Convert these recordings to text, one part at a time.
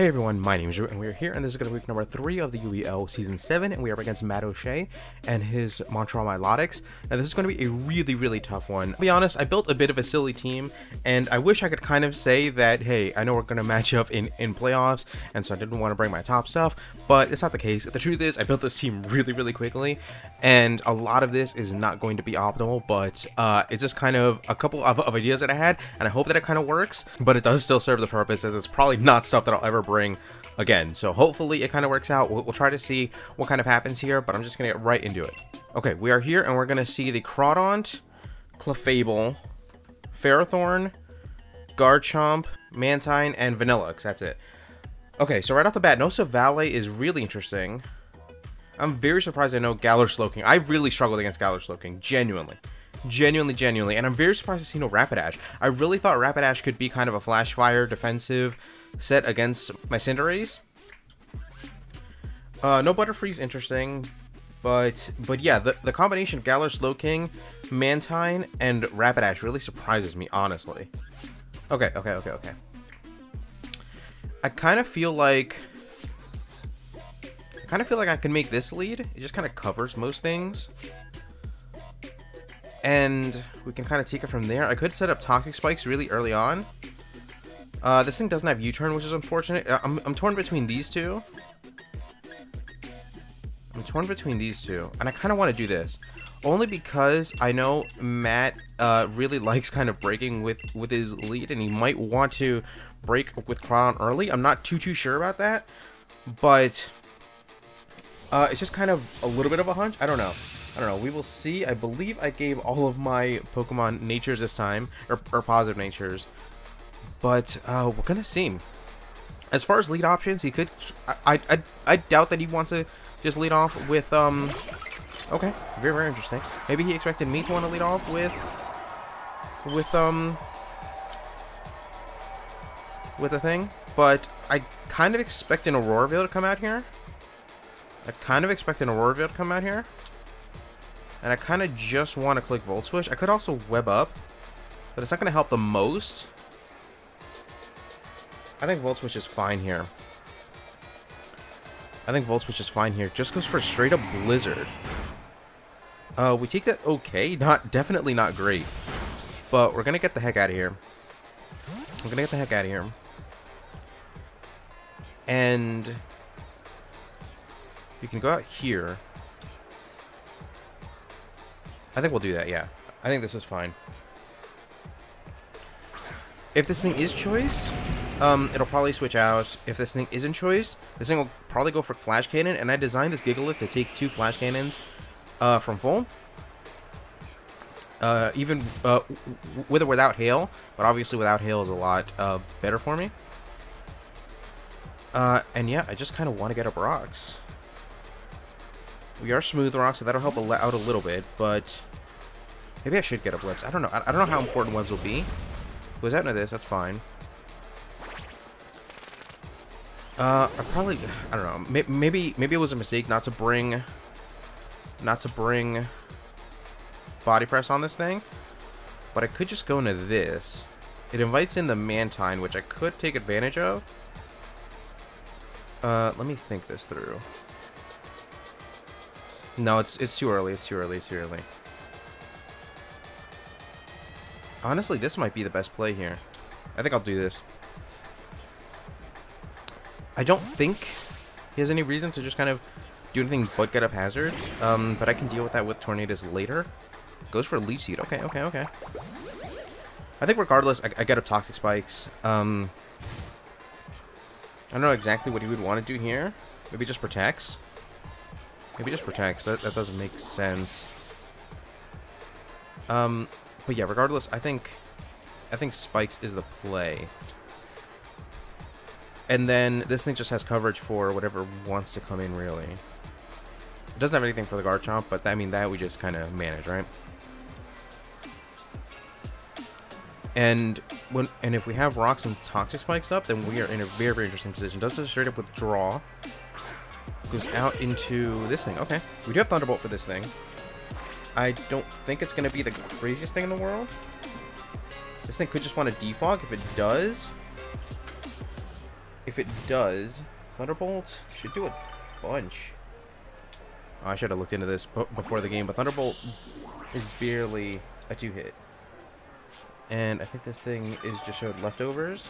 Hey everyone, my name is Drew, and we're here, and this is going to be week number 3 of the UEL Season 7, and we are up against Matt O'Shea and his Montreal Milotics. Now, this is going to be a really tough one. To be honest, I built a bit of a silly team, and I wish I could kind of say that, hey, I know we're going to match up in playoffs, and so I didn't want to bring my top stuff, but it's not the case. The truth is, I built this team really quickly, and a lot of this is not going to be optimal, but it's just kind of a couple of ideas that I had, and I hope that it kind of works, but it does still serve the purpose, as it's probably not stuff that I'll ever bring again, so hopefully it kind of works out. We'll try to see what kind of happens here, but I'm just gonna get right into it. Okay, we are here, and we're gonna see the Crawdaunt, Clefable, Ferrothorn, Garchomp, Mantine, and Vanilluxe. That's it. Okay, so right off the bat, Nosa Valley is really interesting. I'm very surprised I know Galar Slowking. I really struggled against Galar Slowking, genuinely, and I'm very surprised to see no Rapidash. I really thought Rapidash could be kind of a flash fire defensive set against my Cinderace. No Butterfree's interesting, but yeah, the combination of Galar Slowking, Mantine, and Rapidash really surprises me, honestly. Okay. I kind of feel like I can make this lead. It just kind of covers most things, and we can kind of take it from there. I could set up Toxic Spikes really early on. This thing doesn't have U-turn, which is unfortunate. I'm torn between these two. And I kind of want to do this, only because I know Matt really likes kind of breaking with his lead, and he might want to break with Crawdaunt early. I'm not too sure about that, but it's just kind of a little bit of a hunch. I don't know. We will see. I believe I gave all of my Pokemon natures this time, or positive natures, but we're gonna see. As far as lead options, he could. I doubt that he wants to just lead off with. Okay, very interesting. Maybe he expected me to want to lead off with a thing, but I kind of expect an Auroraville to come out here. And I kind of just want to click Volt Switch. I could also web up, but it's not going to help the most. I think Volt Switch is fine here. Just goes for straight up Blizzard. We take that okay. Definitely not great. But we're going to get the heck out of here. And you can go out here. I think we'll do that, yeah. I think this is fine. If this thing is choice, it'll probably switch out. If this thing isn't choice, this thing will probably go for Flash Cannon, and I designed this Gigalith to take 2 Flash Cannons from full. Even with or without Hail, but obviously without Hail is a lot better for me. And yeah, I just kind of want to get up rocks. We are smooth rock, so that'll help out a little bit, but maybe I should get up webs. I don't know. I don't know how important webs will be. Goes out into this. That's fine. I probably, I don't know. Maybe it was a mistake not to bring body press on this thing, but I could just go into this. It invites in the Mantine, which I could take advantage of. Let me think this through. No, it's too early. Honestly, this might be the best play here. I think I'll do this. I don't think he has any reason to just kind of do anything but get up hazards. But I can deal with that with Tornadus later. Goes for Leech Seed. Okay. I think regardless, I get up Toxic Spikes. I don't know exactly what he would want to do here. Maybe just protects. That doesn't make sense. But yeah, regardless, I think Spikes is the play. And then this thing just has coverage for whatever wants to come in, really. It doesn't have anything for the Garchomp, but I mean, that we just kind of manage, right? And if we have rocks and Toxic Spikes up, then we are in a very interesting position. Does this straight up withdraw? Goes out into this thing. Okay, we do have Thunderbolt for this thing. I don't think it's going to be the craziest thing in the world. This thing could just want to defog. If it does, If it does, Thunderbolt should do a bunch. I should have looked into this before the game, but Thunderbolt is barely a 2-hit. And I think this thing is just showed leftovers.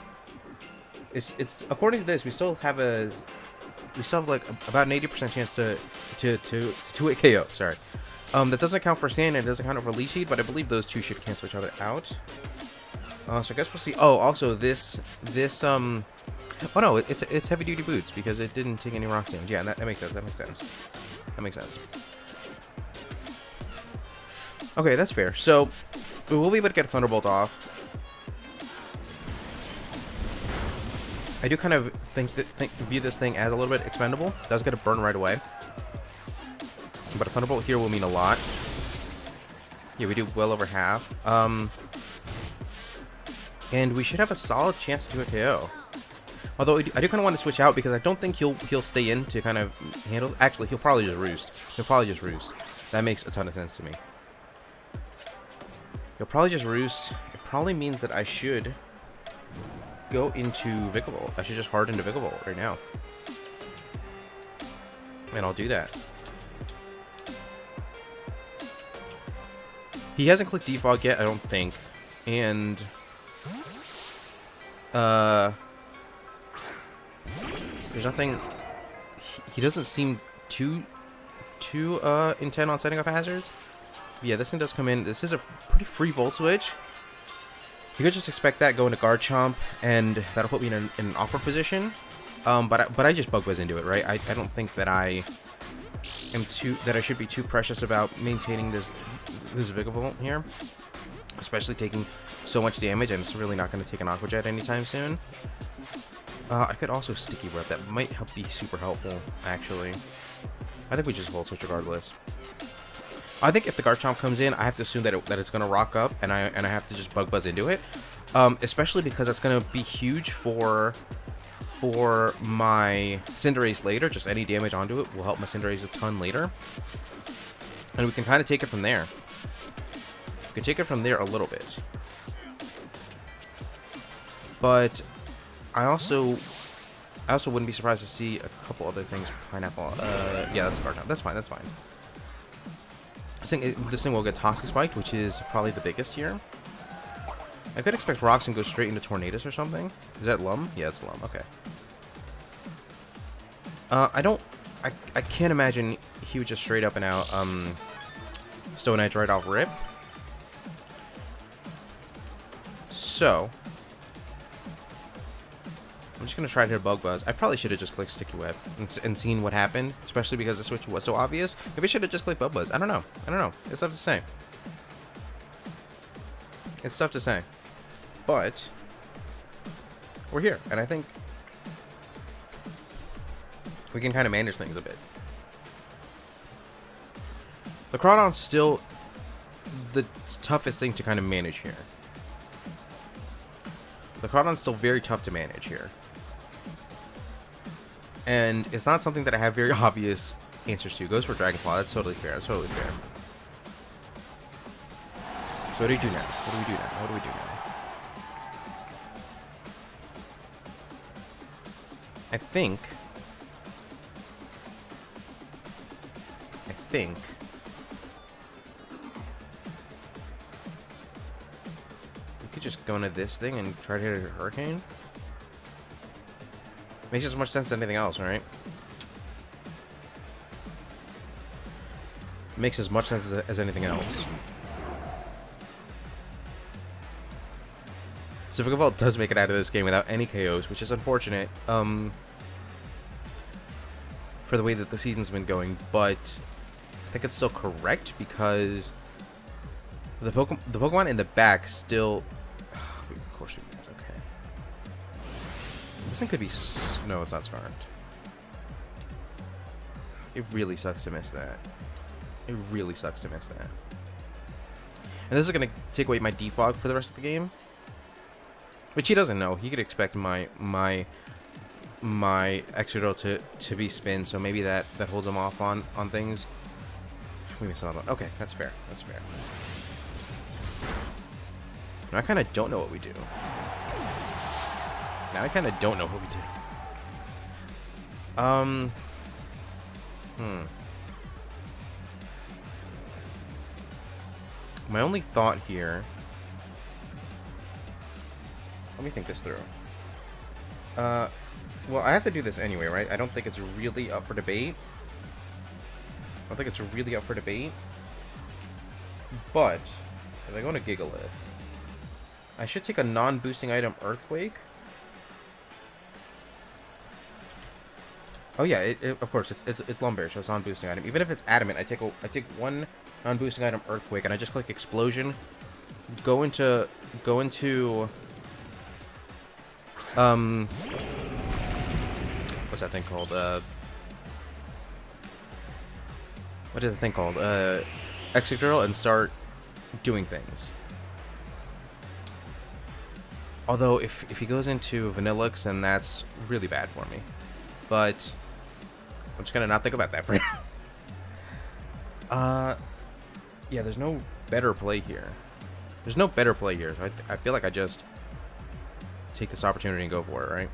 It's according to this, we still have like about an 80% chance to 2-hit KO. Sorry, that doesn't account for Sand and it doesn't count for Leech Seed, but I believe those two should cancel each other out. So I guess we'll see. Oh, also this. Oh no, it's heavy duty boots because it didn't take any rock damage. Yeah, that makes sense. Okay, that's fair. So we will be able to get Thunderbolt off. I do kind of view this thing as a little bit expendable. It does get a burn right away, but a Thunderbolt here will mean a lot. Yeah, we do well over half. And we should have a solid chance to do a KO. Although I do kind of want to switch out because I don't think he'll stay in to kind of handle. Actually, he'll probably just roost. That makes a ton of sense to me. He'll probably just roost. It probably means that I should go into Vikavolt. I should just hard into Vikavolt right now. And I'll do that. He hasn't clicked Defog yet, I don't think. And there's nothing. He doesn't seem too intent on setting up hazards. Yeah, this thing does come in. This is a pretty free Volt Switch. You could just expect that going to Garchomp, and that'll put me in an awkward position. But I just Bug Buzz into it, right? I don't think that I should be too precious about maintaining this Vikavolt here, especially taking so much damage. I'm just really not going to take an Aqua Jet anytime soon. I could also Sticky Web. That might be super helpful, actually. I think we just Volt Switch regardless. I think if the Garchomp comes in, I have to assume that it's going to rock up, and I have to just Bug Buzz into it. Especially because that's going to be huge for my Cinderace later. Just any damage onto it will help my Cinderace a ton later. And we can kind of take it from there. We can take it from there a little bit. But I also wouldn't be surprised to see a couple other things. Pineapple. Yeah, that's Garchomp. That's fine. That's fine. This thing will get Toxic Spiked, which is probably the biggest here. I could expect Rocks and go straight into Tornadus or something. Is that Lum? Yeah, it's Lum. Okay. I can't imagine he would just straight up and out Stone Edge right off rip. So I'm just going to try to hit a Bug Buzz. I probably should have just clicked Sticky Web and seen what happened, especially because the switch was so obvious. Maybe I should have just clicked Bug Buzz. I don't know. It's tough to say. But we're here, and I think we can kind of manage things a bit. The Crawdaun's still the toughest thing to kind of manage here. The Crawdaun's still very tough to manage here. And it's not something that I have very obvious answers to. It goes for Dragon Claw. That's totally fair. So what do we do now? I think we could just go into this thing and try to hit a Hurricane. Makes as much sense as anything else, right? Makes as much sense as anything else. So Vikavolt does make it out of this game without any KOs, which is unfortunate for the way that the season's been going, but I think it's still correct because the Pokemon in the back still... Of course we miss, okay. This thing could be... No, it's not Scarred. It really sucks to miss that. And this is going to take away my Defog for the rest of the game. Which he doesn't know. He could expect my Excadrill to be spin, so maybe that holds him off on things. We missed another one. Okay, that's fair. Now I kind of don't know what we do. My only thought here... Let me think this through. Well, I have to do this anyway, right? I don't think it's really up for debate. But if I go into Gigalith, I should take a non-boosting item, Earthquake. Oh yeah, of course it's Lumberge, so it's non-boosting item. Even if it's Adamant, I take one non-boosting item, Earthquake, and I just click Explosion. Go into what's that thing called? Excadrill, and start doing things. Although if he goes into Vanilluxe, then that's really bad for me. But I'm just gonna not think about that for now. Yeah, there's no better play here. So I feel like I just take this opportunity and go for it, right?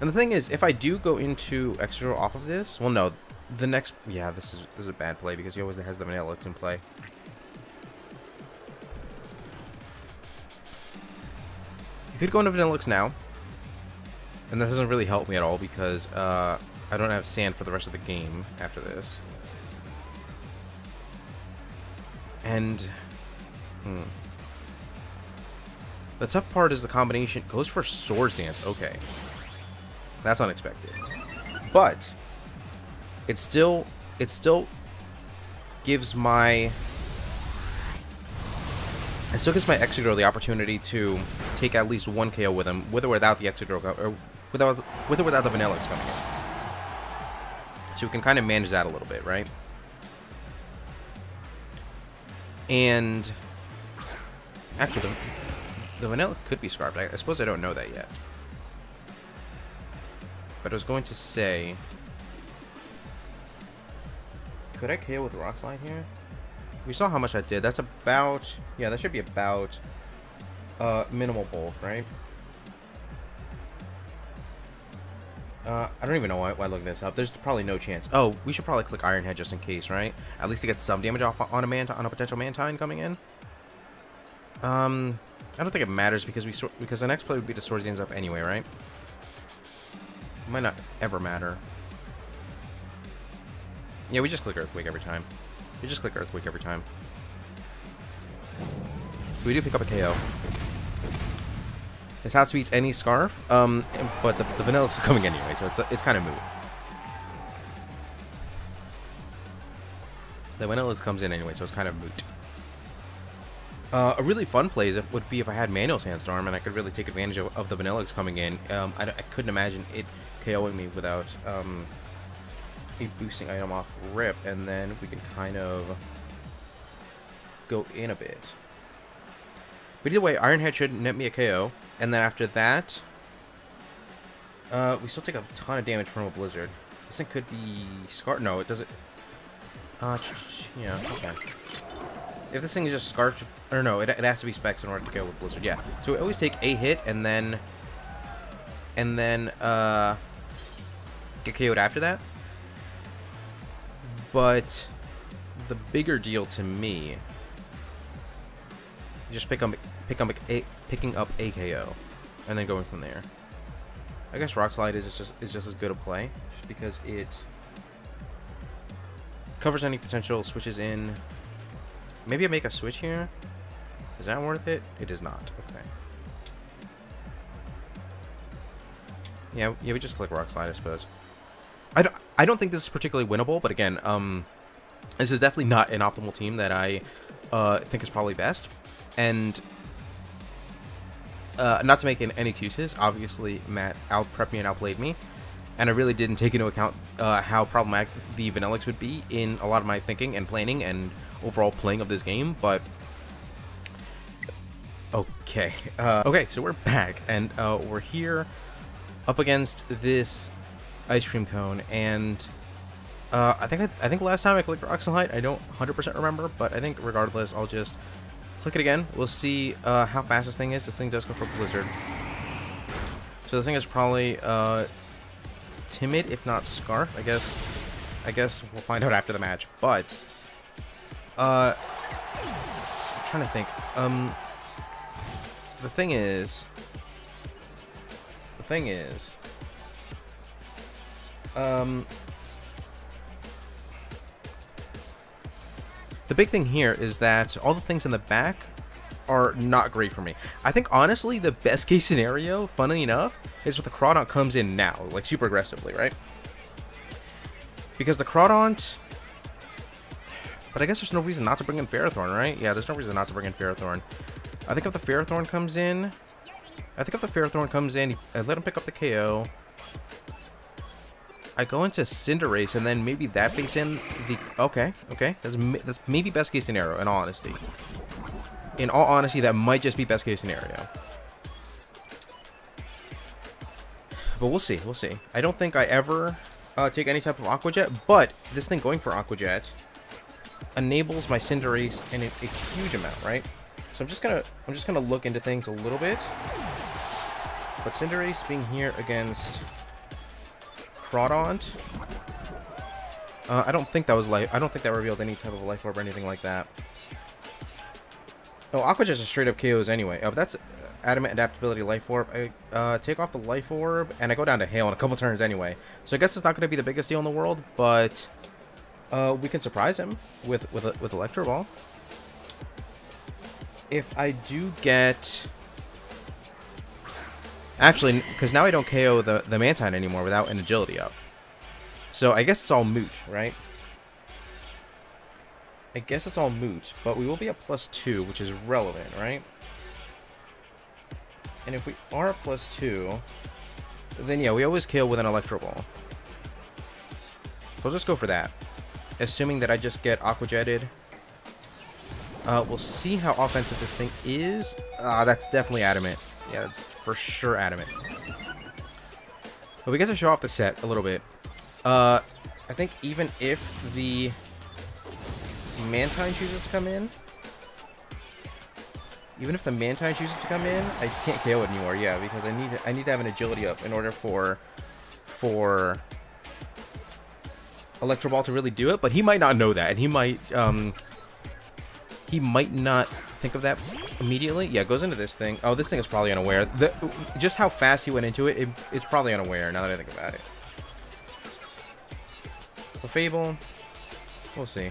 And the thing is, if I do go into Excadrill off of this, well, no, the next, yeah, this is a bad play because he always has the Vanilluxe in play. You could go into Vanilluxe now, and that doesn't really help me at all because I don't have sand for the rest of the game after this. And the tough part is the combination goes for Swords Dance. Okay. That's unexpected, but it still gives my Excadrill the opportunity to take at least one KO with him, with or without the Excadrill, or without the Vanilluxe coming in. So we can kind of manage that a little bit, right? And actually, the Vanilluxe could be Scarfed. I suppose I don't know that yet. But I was going to say, could I KO with Rock Slide here? We saw how much I did. That's about, yeah, that should be about minimal bulk, right? I don't even know why I'm looking this up. There's probably no chance. Oh, we should probably click Iron Head just in case, right? At least to get some damage off on a potential Mantine coming in. I don't think it matters because the next play would be to Swords Dance up anyway, right? Might not ever matter. Yeah, we just click Earthquake every time. So we do pick up a KO. This house beats any Scarf, but the Vanilluxe is coming anyway, so it's kind of moot. The Vanilluxe comes in anyway, so it's kind of moot. A really fun play would be if I had Manual Sandstorm and I could really take advantage of the Vanilluxe coming in. I couldn't imagine it KOing me without a boosting item off rip, and then we can kind of go in a bit. But either way, Iron Head should net me a KO, and then after that, we still take a ton of damage from a Blizzard. This thing could be Scar. No, it doesn't. Yeah, okay. If this thing is just Scarfed, or no, it has to be Specs in order to go with Blizzard, yeah. So we always take a hit, and then get KO'd after that. But the bigger deal to me, just picking up a KO, and then going from there. I guess Rock Slide is just as good a play, just because it covers any potential switches in. Maybe I make a switch here. Is that worth it? It is not. Okay. Yeah, we just click Rock Slide, I suppose. I don't think this is particularly winnable, but again, this is definitely not an optimal team that I think is probably best. And not to make any excuses, obviously Matt out-prepped me and outplayed me, and I really didn't take into account how problematic the Vanilluxe would be in a lot of my thinking and planning and overall playing of this game, but okay. Okay, so we're back, and we're here up against this ice cream cone, and I think last time I clicked Rock Slide. I don't 100% remember, but I think regardless, I'll just click it again. We'll see how fast this thing is. This thing does go for Blizzard, So I think it's probably Timid, if not Scarf. I guess we'll find out after the match. But I'm trying to think. The thing is, the big thing here is that all the things in the back are not great for me. I think honestly the best case scenario, funnily enough, is if the Crawdaunt comes in now, like super aggressively, right? Because the Crawdaunt, but I guess there's no reason not to bring in Ferrothorn, right? Yeah, there's no reason not to bring in Ferrothorn. I think if the Ferrothorn comes in, I let him pick up the KO. I go into Cinderace, and then maybe that baits in the... Okay. That's maybe best case scenario, in all honesty. In all honesty, that might just be best case scenario. But we'll see, I don't think I ever take any type of Aqua Jet, but this thing going for Aqua Jet enables my Cinderace in a huge amount, right? So I'm just gonna look into things a little bit. But Cinderace being here against Crawdaunt, I don't think that was life. I don't think that revealed any type of life orb or anything like that. Oh, Aqua Jet's a straight up KOs anyway. Oh, but that's Adamant Adaptability Life Orb. I take off the Life Orb, and I go down to Hail in a couple turns anyway. So I guess it's not going to be the biggest deal in the world, but we can surprise him with Electro Ball. If I do get... Actually, because now I don't KO the Mantine anymore without an Agility up. So I guess it's all moot, right? But we will be at +2, which is relevant, right? And if we are at +2, then yeah, we always KO with an Electro Ball. So I'll just go for that. Assuming that I just get Aqua Jetted. We'll see how offensive this thing is. That's definitely Adamant. Yeah, that's for sure Adamant. But we get to show off the set a little bit. I think even if the Mantine chooses to come in, I can't KO it anymore. Yeah, because I need to have an Agility up in order for Electro Ball to really do it. But he might not know that, and he might not think of that immediately. Yeah, it goes into this thing. Oh, this thing is probably unaware. Just how fast he went into it, it's probably unaware now that I think about it. Clefable, we'll see.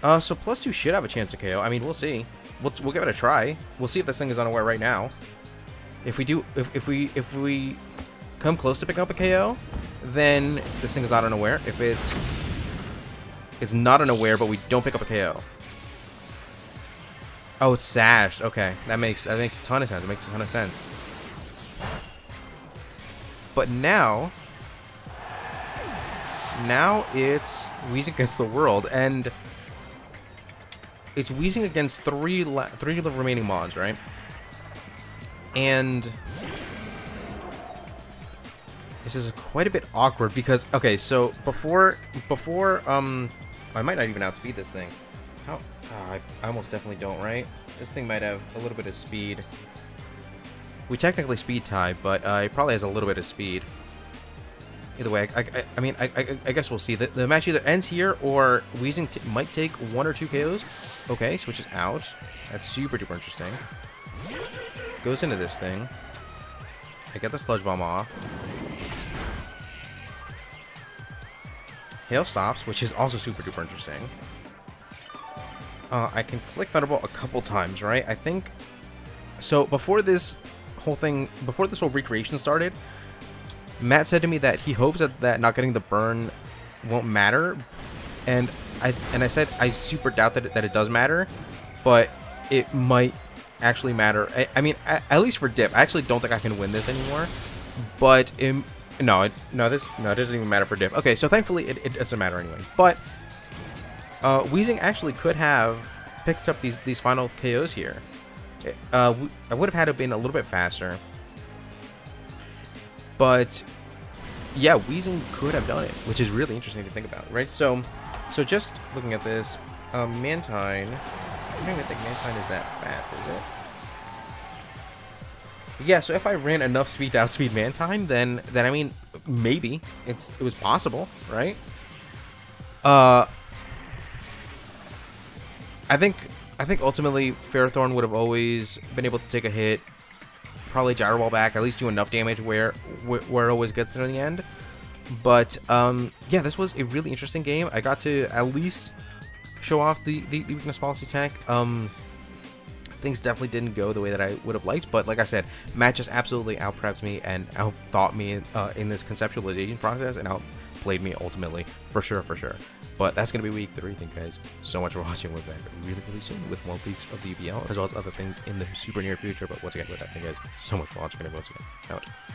So +2 should have a chance to KO. I mean, we'll see. We'll give it a try. We'll see if this thing is unaware right now. If we do, if we come close to picking up a KO, then this thing is not unaware. If it's not unaware, but we don't pick up a KO. Oh, it's sashed. Okay, that makes a ton of sense. But now it's Weezing against the world, and it's Weezing against three of the remaining mons, right? And this is quite a bit awkward because, okay, so before I might not even outspeed this thing. I almost definitely don't, right? This thing might have a little bit of speed. We technically speed tie, but it probably has a little bit of speed. Either way, I mean, I guess we'll see. The match either ends here or Weezing might take 1 or 2 KOs. Okay, switches out. That's super duper interesting. Goes into this thing. I get the Sludge Bomb off. Hail stops, which is also super duper interesting. I can click Thunderbolt a couple times, right? I think... So, before this whole recreation started, Matt said to me that he hopes that not getting the burn won't matter. And I said I super doubt that it does matter, but it might actually matter. I mean, at least for Dip. I actually don't think I can win this anymore. But, no, it doesn't even matter for Dip. Okay, so thankfully it doesn't matter anyway. But... Weezing actually could have picked up these final KOs here. I would have had it been a little bit faster. But, yeah, Weezing could have done it, which is really interesting to think about, right? So just looking at this, Mantine, I don't even think Mantine is that fast, is it? Yeah, so if I ran enough speed to outspeed Mantine, then I mean, maybe it was possible, right? I think ultimately Ferrothorn would have always been able to take a hit, probably Gyro Ball back, at least do enough damage where it always gets there in the end. But yeah, this was a really interesting game. I got to at least show off the weakness policy tank. Things definitely didn't go the way that I would have liked, but like I said, Matt just absolutely out-prepped me and out-thought me in this conceptualization process, and out-played me ultimately, for sure. But that's going to be week 3. Thank you guys so much for watching. We're back really soon with more weeks of the UBL, as well as other things in the super near future. But once again, thank you guys so much for watching. Once again, out.